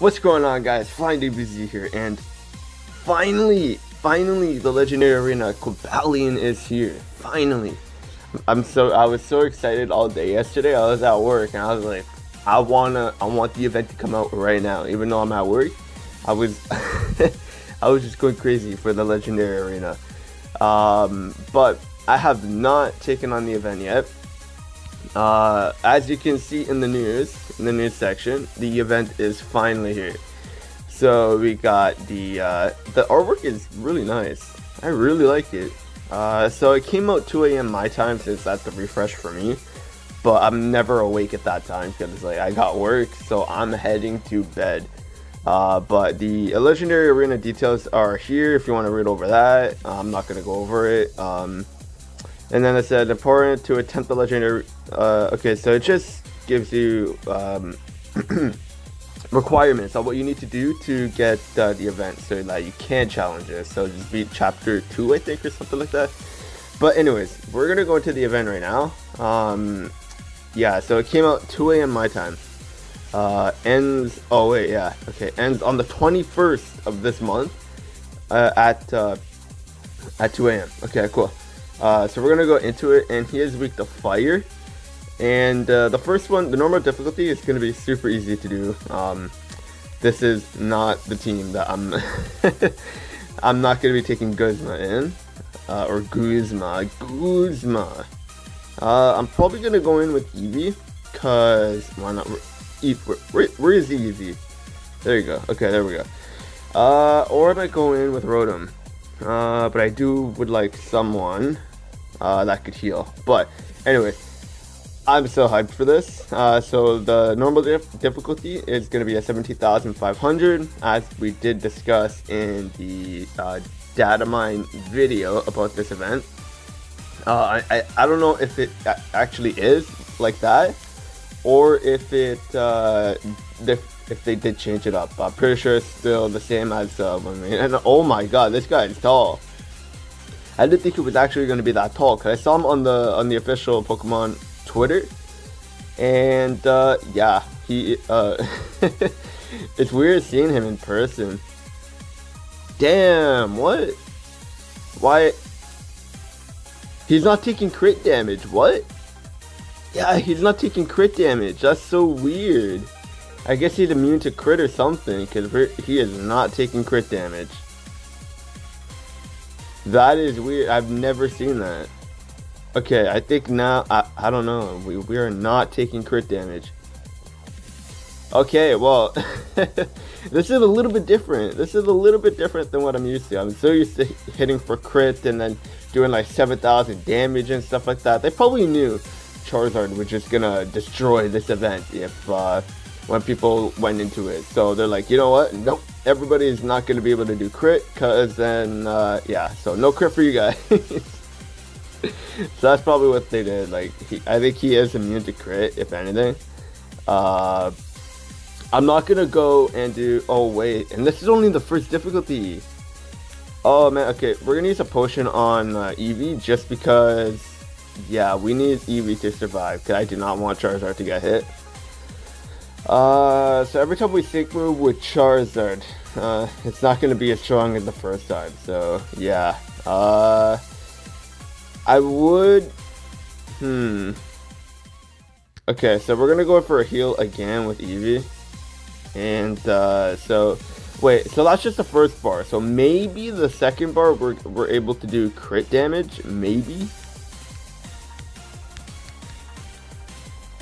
What's going on, guys? FlyingDBZ here, and finally the Legendary Arena Cobalion is here. Finally. I was so excited all day. Yesterday I was at work and I was like, I want the event to come out right now. Even though I'm at work, I was just going crazy for the Legendary Arena. But I have not taken on the event yet. As you can see in the news, section, the event is finally here. So we got the artwork is really nice. I really like it. So it came out 2 a.m. my time, since that's the refresh for me. But I'm never awake at that time because like I got work, so I'm heading to bed. But the Legendary Arena details are here if you want to read over that. I'm not gonna go over it. And then it said important to attempt the legendary. Okay, so it just gives you requirements on what you need to do to get the event, so that you can challenge it. So just beat chapter 2, I think, or something like that. But anyways, we're gonna go into the event right now. Yeah, so it came out 2 a.m. my time. Ends. Oh wait, yeah. Okay, ends on the 21st of this month at 2 a.m. Okay, cool. So we're gonna go into it, and he is weak to fire, and the first one, the normal difficulty, is gonna be super easy to do. This is not the team that I'm I'm not gonna be taking Guzma in, or Guzma. I'm probably gonna go in with Eevee, cause why not? Where is Eevee? There you go. Okay, there we go. Or I might go in with Rotom, but I would like someone that could heal. But anyway, I'm so hyped for this. So the normal difficulty is going to be at 17,500, as we did discuss in the data mine video about this event. I don't know if it actually is like that, or if it if they did change it up. I'm pretty sure it's still the same as when we, and oh my god, this guy is tall. I didn't think it was actually going to be that tall, because I saw him on the official Pokemon Twitter, and yeah, he it's weird seeing him in person. Damn, what? Why? He's not taking crit damage. What? Yeah, he's not taking crit damage. That's so weird. I guess he's immune to crit or something, because he is not taking crit damage. That is weird. I've never seen that. Okay, I think now, I don't know. We are not taking crit damage. Okay, well, this is a little bit different. This is a little bit different than what I'm used to. I'm so used to hitting for crit and then doing like 7,000 damage and stuff like that. They probably knew Charizard was just going to destroy this event if... when people went into it, so they're like, you know what, nope, everybody's not going to be able to do crit, because then yeah, so no crit for you guys. So that's probably what they did. Like I think he is immune to crit, if anything. I'm not gonna go and do, oh wait, and this is only the first difficulty. Oh man, okay, we're gonna use a potion on Eevee, just because, yeah, we need Eevee to survive, because I do not want Charizard to get hit. So every time we sync move with Charizard, it's not going to be as strong as the first time, so yeah. I would, okay, so we're going to go for a heal again with Eevee, and so, wait, so that's just the first bar, so maybe the second bar we're able to do crit damage, maybe?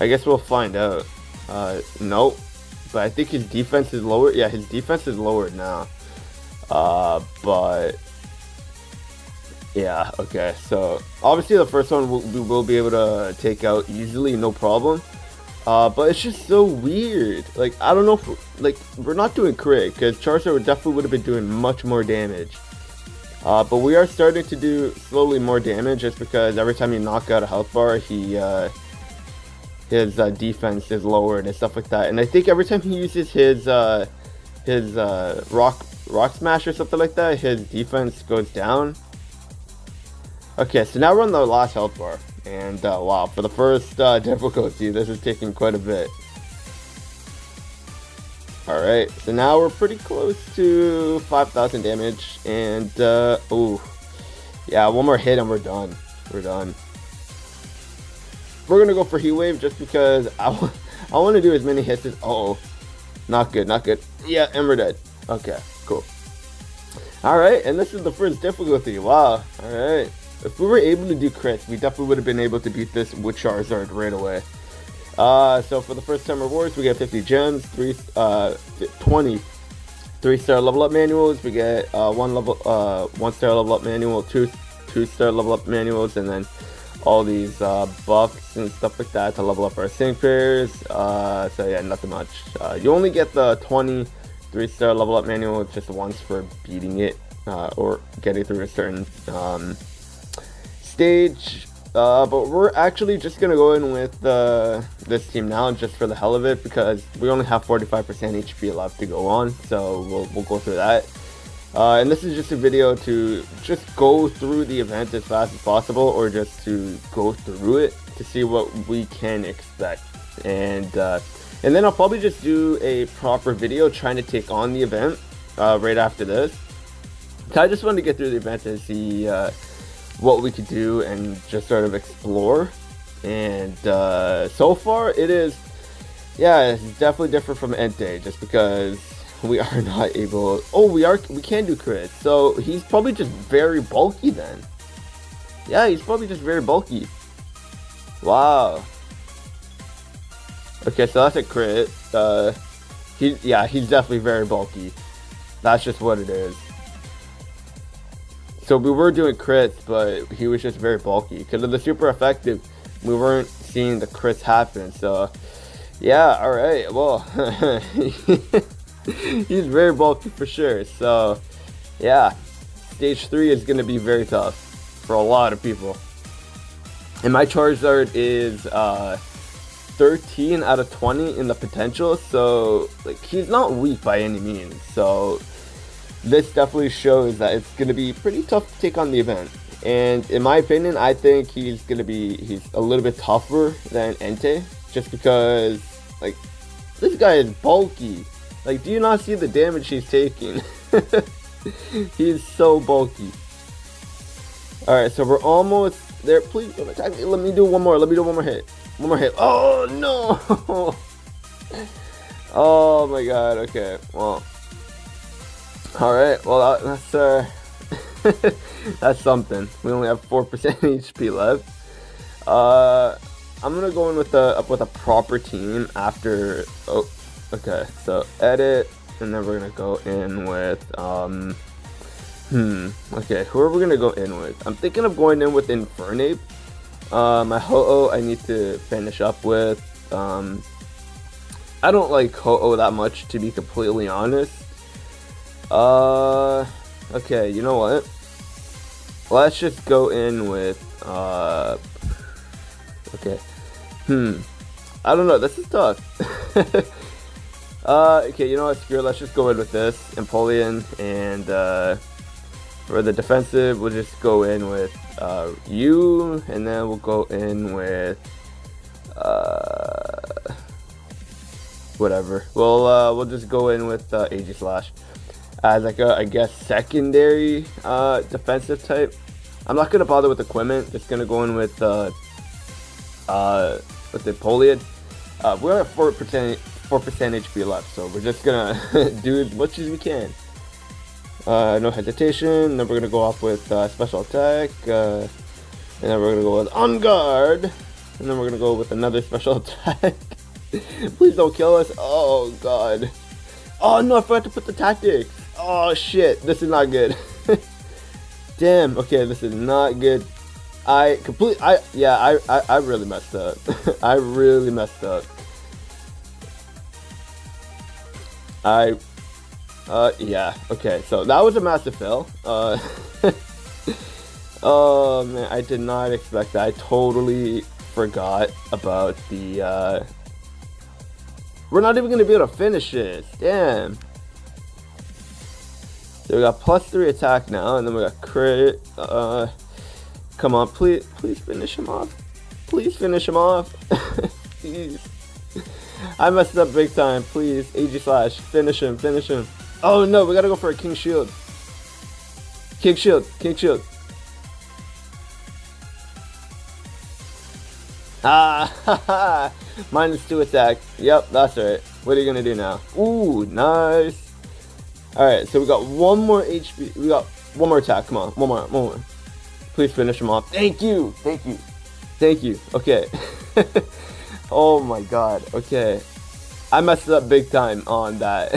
I guess we'll find out. Nope, but I think his defense is lower. Yeah, his defense is lowered now. But yeah, okay, so obviously the first one we will be able to take out easily, no problem. But it's just so weird. Like, I don't know if, like, we're not doing crit, because Charizard definitely would have been doing much more damage. But we are starting to do slowly more damage, just because every time you knock out a health bar, he his defense is lowered and stuff like that. And I think every time he uses his rock smash or something like that, his defense goes down. Okay, so now we're on the last health bar, and wow, for the first difficulty, this is taking quite a bit. Alright, so now we're pretty close to 5,000 damage, and, ooh, yeah, one more hit and we're done. We're done. We're gonna go for Heat Wave just because I want to do as many hits as, uh-oh, not good, not good. Yeah, and we're dead. Okay, cool. Alright, and this is the first difficulty, wow, alright. If we were able to do crits, we definitely would have been able to beat this with Charizard right away. So for the first time rewards, we get 50 gems, 20 3-star level up manuals, we get 1-star level up manual, 2-star level up manuals, and then all these buffs and stuff like that to level up our sync pairs. So yeah, nothing much. You only get the 20 3-star level up manual just once for beating it or getting through a certain stage. But we're actually just gonna go in with this team now just for the hell of it, because we only have 45% HP left to go on, so we'll go through that. And this is just a video to just go through the event as fast as possible, or just to go through it to see what we can expect. And then I'll probably just do a proper video trying to take on the event right after this. So I just wanted to get through the event and see what we could do and just sort of explore. And so far it is, yeah, it's definitely different from Entei just because we are not able, oh, we can do crits, so he's probably just very bulky then. Yeah, he's probably just very bulky. Wow. Okay, so that's a crit. He's definitely very bulky. That's just what it is. So we were doing crits, but he was just very bulky. Because of the super effective, we weren't seeing the crits happen. So, yeah, alright, well, he's very bulky for sure. So, yeah, stage 3 is going to be very tough for a lot of people. And my Charizard is 13 out of 20 in the potential. So, like, he's not weak by any means. So this definitely shows that it's going to be pretty tough to take on the event. And in my opinion, I think he's a little bit tougher than Entei, just because, like, this guy is bulky. Like, do you not see the damage he's taking? He's so bulky. Alright, so we're almost there. Please don't attack me. Let me do one more. Let me do one more hit. One more hit. Oh, no. Oh, my God. Okay, well. Alright, well that's that's something. We only have 4% HP left. I'm gonna go in with a proper team after. Oh, okay, so edit, and then we're gonna go in with okay, who are we gonna go in with? I'm thinking of going in with Infernape. My Ho-Oh I need to finish up with. I don't like Ho-Oh that much, to be completely honest. Okay, you know what? Let's just go in with, okay. I don't know, this is tough. Okay, you know what, screw it, let's just go in with this, Empoleon, and, for the defensive, we'll just go in with, you, and then we'll go in with, whatever. We'll just go in with, Aegislash. As like a, I guess, secondary defensive type. I'm not gonna bother with equipment. Just gonna go in with the Empoleon. We're at 4% HP left, so we're just gonna do as much as we can. No hesitation. Then we're gonna go off with special attack, and then we're gonna go with on guard, and then we're gonna go with another special attack. Please don't kill us. Oh God. Oh no, I forgot to put the tactics. Oh shit, this is not good. Damn, okay, this is not good. I really messed up. I really messed up. Yeah, okay, so that was a massive fail. Oh man, I did not expect that. I totally forgot about the, we're not even gonna be able to finish this. Damn. So we got +3 attack now, and then we got crit. Come on, please finish him off. Please finish him off. Please. I messed up big time. Please, Aegislash, finish him, finish him. Oh no, we gotta go for a King Shield. King Shield, King Shield. Ah, haha. -2 attack. Yep, that's right. What are you gonna do now? Ooh, nice. Alright, so we got one more HP. We got one more attack. Come on, one more. Please finish him off. Thank you, thank you, thank you. Okay. Oh my god, okay. I messed up big time on that.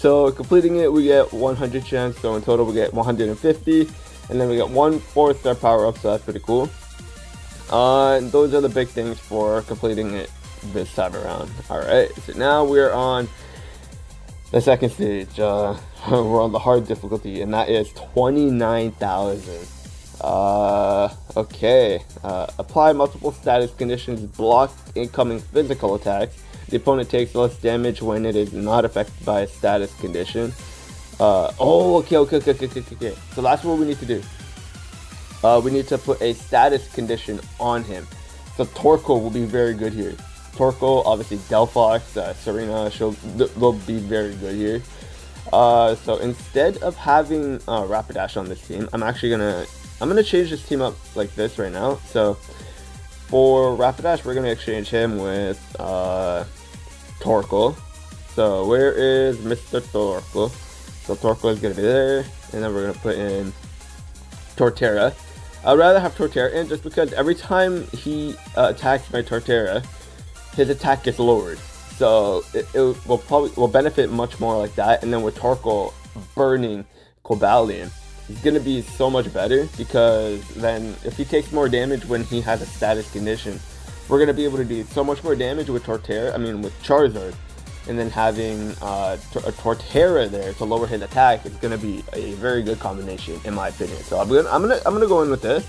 So completing it, we get 100 gems, so in total we get 150, and then we get 1 4 star power up, so that's pretty cool. And those are the big things for completing it this time around. Alright, so now we're on the second stage. We're on the hard difficulty, and that is 29,000. Okay. Apply multiple status conditions, block incoming physical attacks. The opponent takes less damage when it is not affected by a status condition. Okay. So that's what we need to do. We need to put a status condition on him. So Torkoal will be very good here. Torkoal, obviously Delphox, Serena, they'll be very good here. So instead of having Rapidash on this team, I'm gonna change this team up like this right now. So for Rapidash, we're gonna exchange him with Torkoal. So where is Mr. Torkoal? So Torkoal is gonna be there, and then we're gonna put in Torterra. I'd rather have Torterra in just because every time he attacks my Torterra, his attack gets lowered. So it will probably benefit much more like that. And then with Torkoal burning Cobalion, it's gonna be so much better, because then if he takes more damage when he has a status condition, we're gonna be able to do so much more damage with Torterra. I mean with Charizard, and then having Torterra there to lower his attack is gonna be a very good combination in my opinion. So I'm gonna go in with this.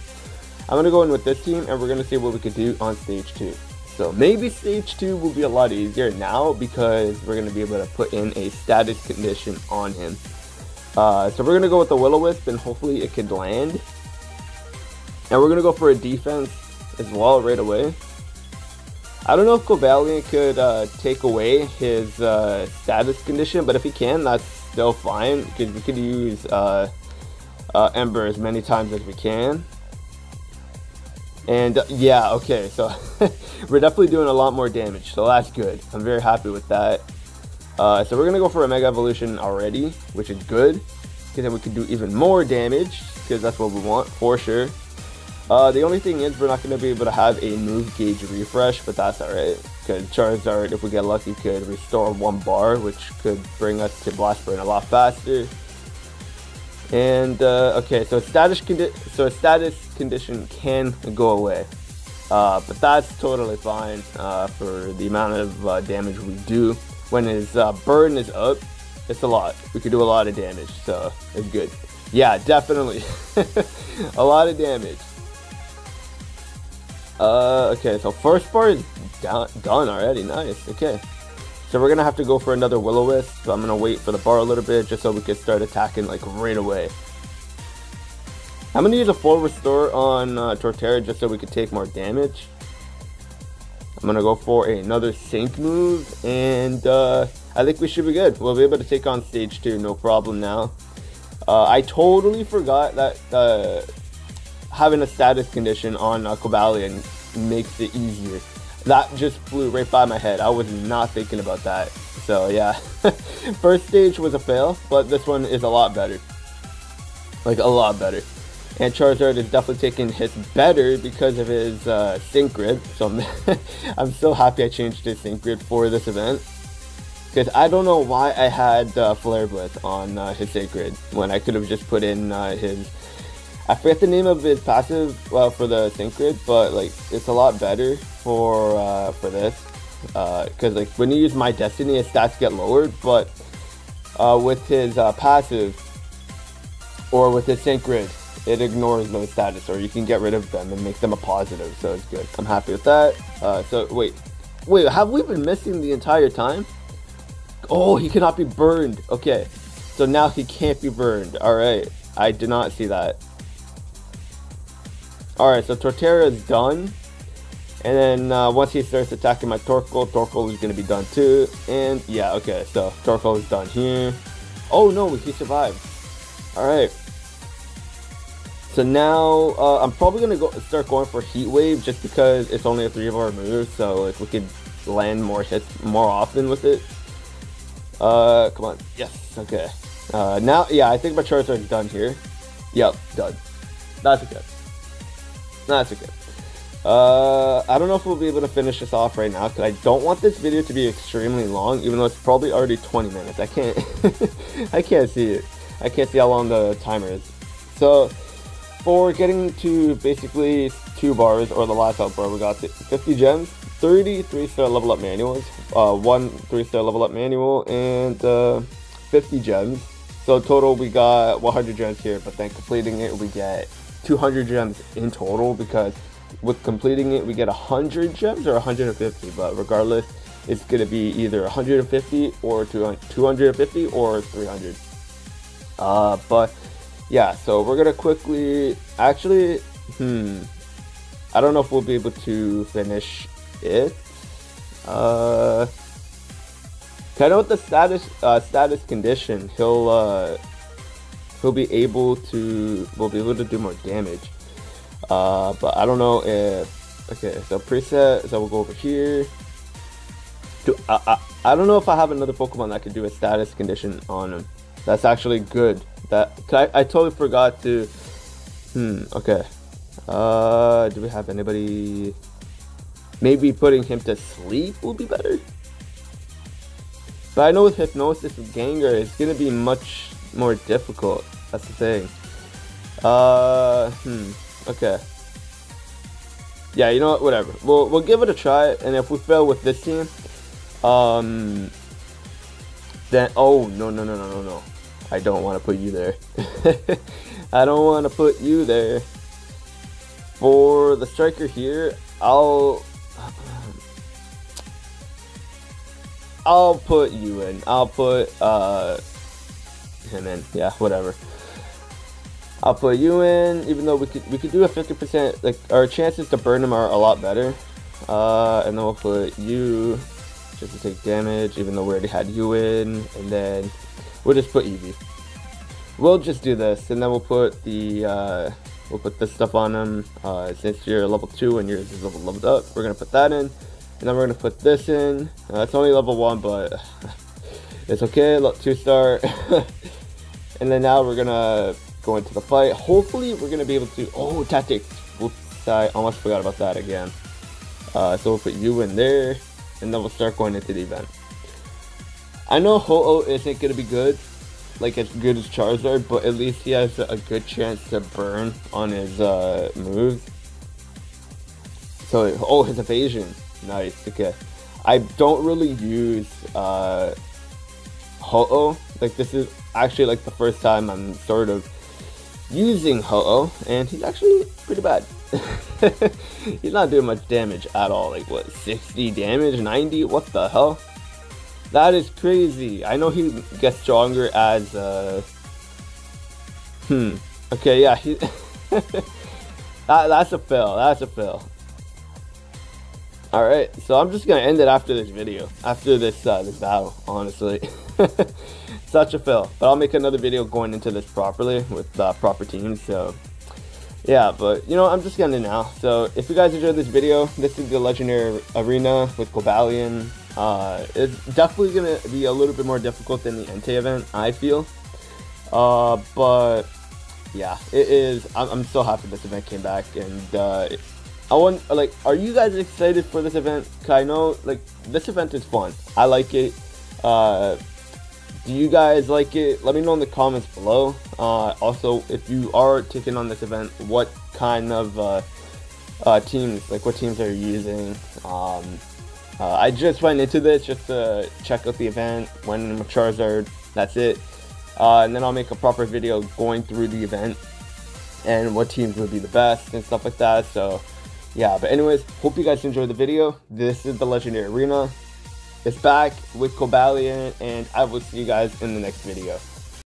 I'm gonna go in with this team, and we're gonna see what we can do on stage 2. So maybe stage 2 will be a lot easier now, because we're going to be able to put in a status condition on him. So we're going to go with the Will-O-Wisp, and hopefully it could land. And we're going to go for a defense as well right away. I don't know if Cobalion could take away his status condition, but if he can, that's still fine. Because we could use Ember as many times as we can. And yeah, okay, so we're definitely doing a lot more damage, so that's good. I'm very happy with that. So we're gonna go for a Mega Evolution already, which is good, because then we can do even more damage, because that's what we want for sure. The only thing is we're not gonna be able to have a move gauge refresh, but that's alright, because Charizard, if we get lucky, could restore 1 bar, which could bring us to Blast Burn a lot faster. And okay, so a status condition can go away, but that's totally fine for the amount of damage we do. When his burn is up, it's a lot. We could do a lot of damage, so it's good. Yeah, definitely, a lot of damage. Okay, so first part is done already. Nice. Okay. So we're going to have to go for another Will-O-Wisp, so I'm going to wait for the bar a little bit just so we can start attacking like right away. I'm going to use a full restore on Torterra just so we can take more damage. I'm going to go for another sync move, and I think we should be good. We'll be able to take on stage 2, no problem now. I totally forgot that having a status condition on Cobalion makes it easier. That just flew right by my head. I was not thinking about that. So yeah, first stage was a fail, but this one is a lot better. Like a lot better. And Charizard is definitely taking hits better because of his Sync Grid. So I'm so happy I changed his Sync Grid for this event. Because I don't know why I had Flare Blitz on his Sync Grid when I could have just put in his... I forget the name of his passive for the Sync Grid, but like it's a lot better for this, because like when you use My Destiny, his stats get lowered, but with his passive or with his Sync Grid, it ignores those status, or you can get rid of them and make them a positive. So it's good. I'm happy with that. So wait, have we been missing the entire time? Oh, he cannot be burned. Okay, so now he can't be burned. All right, I did not see that. Alright, so Torterra is done. And then once he starts attacking my Torkoal, Torkoal is going to be done too. And yeah, okay, so Torkoal is done here. Oh no, he survived. Alright. So now I'm probably going to start going for Heat Wave just because it's only a 3-bar move. So if we could land more hits more often with it. Come on. Yes, okay. Now, yeah, I think my Charizard is done here. Yep, done. That's okay. That's okay. I don't know if we'll be able to finish this off right now, because I don't want this video to be extremely long, even though it's probably already 20 minutes. I can't, I can't see it. I can't see how long the timer is. So, for getting to basically 2 bars, or the last out bar, we got 50 gems, 30 3-star level up manuals, 1 3-star level up manual, and 50 gems. So total we got 100 gems here, but then completing it we get 200 gems in total, because with completing it we get 100 gems or 150, but regardless it's going to be either 150 or 250 or 300. But yeah, so we're going to quickly, actually, I don't know if we'll be able to finish it. I know with the status condition, he'll be able to, we'll be able to do more damage. But I don't know if, okay, so preset, so we'll go over here. I don't know if I have another Pokemon that can do a status condition on him. That's actually good. That, I totally forgot to, okay. Do we have anybody? Maybe putting him to sleep will be better. But I know with Hypnosis with Gengar, it's going to be much more difficult. That's the thing. Okay. Yeah, you know what? Whatever. We'll give it a try. And if we fail with this team, then... Oh, no. I don't want to put you there. I don't want to put you there. For the striker here, I'll put you in. I'll put him in. Yeah, whatever. I'll put you in, even though we could do a 50%. Like our chances to burn him are a lot better. And then we'll put you just to take damage, even though we already had you in. And then we'll just put Eevee. We'll just do this, and then we'll put the we'll put this stuff on him. Since you're level 2 and yours is leveled up, we're gonna put that in. And then we're going to put this in. It's only level 1, but it's okay. Look, 2-star. And then now we're going to go into the fight. Hopefully, we're going to be able to... Oh, tactics. Oops, I almost forgot about that again. So we'll put you in there. And then we'll start going into the event. I know Ho-Oh isn't going to be good. Like, as good as Charizard. But at least he has a good chance to burn on his moves. So, oh, his evasion. Nice, okay. I don't really use Ho-Oh. Like, this is actually like the first time I'm sort of using Ho-Oh, and he's actually pretty bad. He's not doing much damage at all. Like, what, 60 damage, 90? What the hell? That is crazy. I know he gets stronger as okay, yeah, he that's a fail. That's a fail. Alright, so I'm just going to end it after this video, after this this battle, honestly. Such a fail, but I'll make another video going into this properly with proper teams, so yeah, but you know, I'm just going to end it now. So if you guys enjoyed this video, this is the Legendary Arena with Cobalion. It's definitely going to be a little bit more difficult than the Entei event, I feel, but yeah, it is, I'm so happy this event came back, and I want, like, are you guys excited for this event? 'Cause I know, like, this event is fun. I like it. Do you guys like it? Let me know in the comments below. Also, if you are taking on this event, what kind of teams, like, what teams are you using? I just went into this just to check out the event, went in with Charizard, that's it. And then I'll make a proper video going through the event and what teams would be the best and stuff like that, so... Yeah, but anyways, hope you guys enjoyed the video. This is the Legendary Arena. It's back with Cobalion, and I will see you guys in the next video.